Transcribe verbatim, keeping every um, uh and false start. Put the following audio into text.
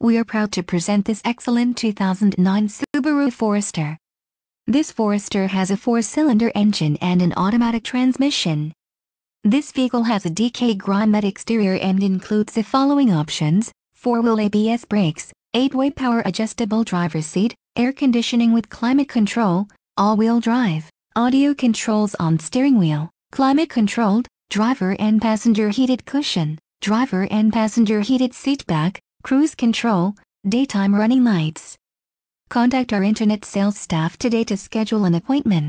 We are proud to present this excellent two thousand nine Subaru Forester. This Forester has a four-cylinder engine and an automatic transmission. This vehicle has a D K grille-matte exterior and includes the following options: four-wheel A B S brakes, eight-way power adjustable driver's seat, air conditioning with climate control, all-wheel drive, audio controls on steering wheel, climate-controlled, driver and passenger heated cushion, driver and passenger heated seatback, cruise control, daytime running lights. Contact our internet sales staff today to schedule an appointment.